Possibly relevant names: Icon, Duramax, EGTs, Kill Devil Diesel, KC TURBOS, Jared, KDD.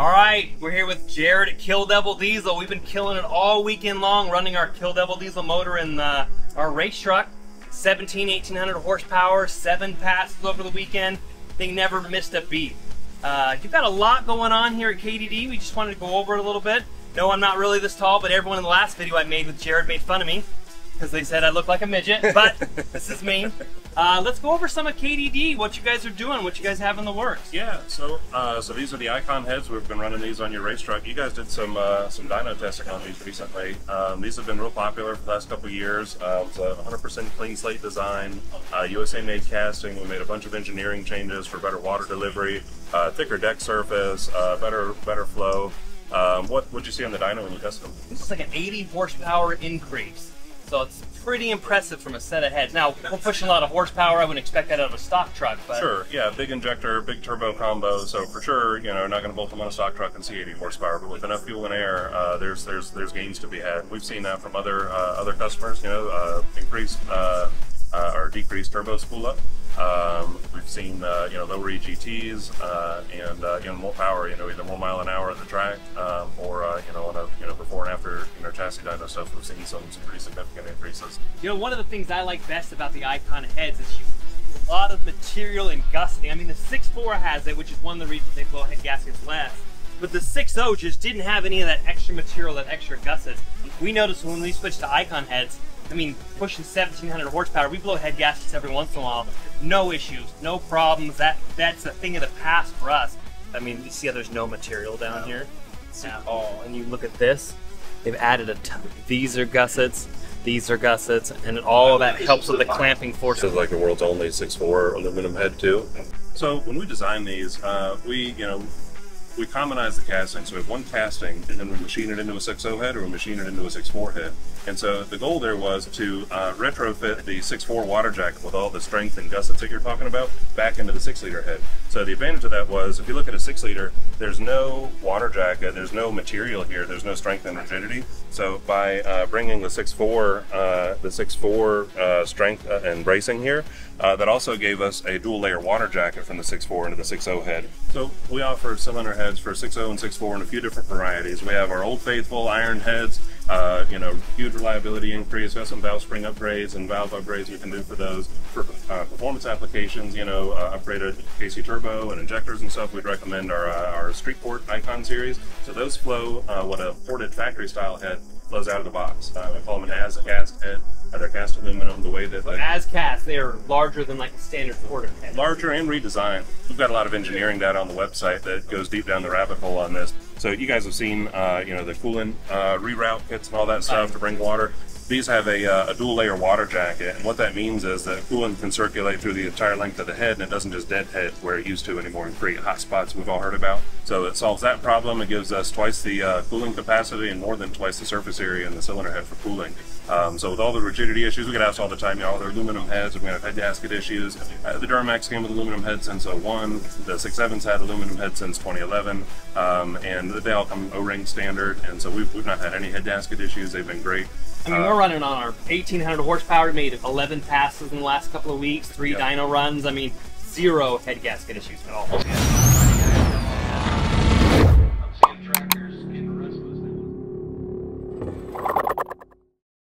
Alright, we're here with Jared at Kill Devil Diesel. We've been killing it all weekend long, running our Kill Devil Diesel motor in our race truck. 1,800 horsepower, 7 passes over the weekend. They never missed a beat. You've got a lot going on here at KDD. We just wanted to go over it a little bit. No, I'm not really this tall, but everyone in the last video I made with Jared made fun of me, because they said I look like a midget, but this is me. Let's go over some of KDD, what you guys are doing, what you guys have in the works. Yeah, so these are the Icon heads. We've been running these on your race truck. You guys did some dyno testing on these recently. These have been real popular for the last couple of years. It's a 100% clean slate design, USA-made casting. We made a bunch of engineering changes for better water delivery, thicker deck surface, better flow. What'd you see on the dyno when you tested them? This is like an 80 horsepower increase. So it's pretty impressive from a set of heads. Now, we're pushing a lot of horsepower. I wouldn't expect that out of a stock truck, but... Sure, yeah, big injector, big turbo combo. So for sure, you know, not going to bolt them on a stock truck and see 80 horsepower, but with enough fuel and air, there's gains to be had. We've seen that from other customers, you know, increased or decreased turbo spool up. We've seen, you know, lower EGTs and more power, you know, either more mile an hour at the track or you know, on a, you know, before and after, you know, chassis dyno stuff. We've seen some pretty significant increases. You know, one of the things I like best about the Icon heads is a lot of material and gusseting. I mean, the 6.4 has it, which is one of the reasons they blow head gaskets less. But the 6.0 just didn't have any of that extra material, that extra gusset. We noticed when we switched to Icon heads, I mean, pushing 1,700 horsepower, we blow head gaskets every once in a while. No issues, no problems. That's a thing of the past for us. I mean, you see how there's no material down here at all. And you look at this, they've added a ton. These are gussets, and all of that helps with the clamping forces. This is like the world's only 6.4 aluminum head too. So when we designed these, we commonize the casting, so we have one casting, and then we machine it into a 6.0 head, or we machine it into a 6.4 head. And so the goal there was to retrofit the 6.4 water jacket with all the strength and gussets that you're talking about back into the 6-liter head. So the advantage of that was, if you look at a 6-liter, there's no water jacket, there's no material here, there's no strength and rigidity. So by bringing the 6.4 strength and bracing here, that also gave us a dual layer water jacket from the 6.4 into the 6.0 head. So we offer cylinder heads for 6.0 and 6.4 in a few different varieties. We have our old faithful iron heads, you know, huge reliability increase. We have some valve spring upgrades and valve upgrades you can do for those. For performance applications, you know, upgraded KC turbo and injectors and stuff, we'd recommend our Street Port Icon series. So those flow what a ported factory style head flows out of the box. We call them an as-cast head. They're cast aluminum the way that... Like, as-cast, they are larger than like a standard ported head. Larger and redesigned. We've got a lot of engineering data on the website that goes deep down the rabbit hole on this. So you guys have seen, you know, the coolant reroute kits and all that stuff to bring water. These have a dual layer water jacket, and what that means is that coolant can circulate through the entire length of the head, and it doesn't just deadhead where it used to anymore and create hot spots we've all heard about. So it solves that problem. It gives us twice the cooling capacity and more than twice the surface area in the cylinder head for cooling. So with all the rigidity issues we get asked all the time, you know, all the aluminum heads, we're going to have head gasket issues. The Duramax came with aluminum heads since 01, the 6.7's had aluminum heads since 2011, and they all come O-ring standard, and so we've not had any head gasket issues. They've been great. I mean, we're running on our 1,800 horsepower, made 11 passes in the last couple of weeks, 3 dyno runs. I mean, zero head gasket issues at all.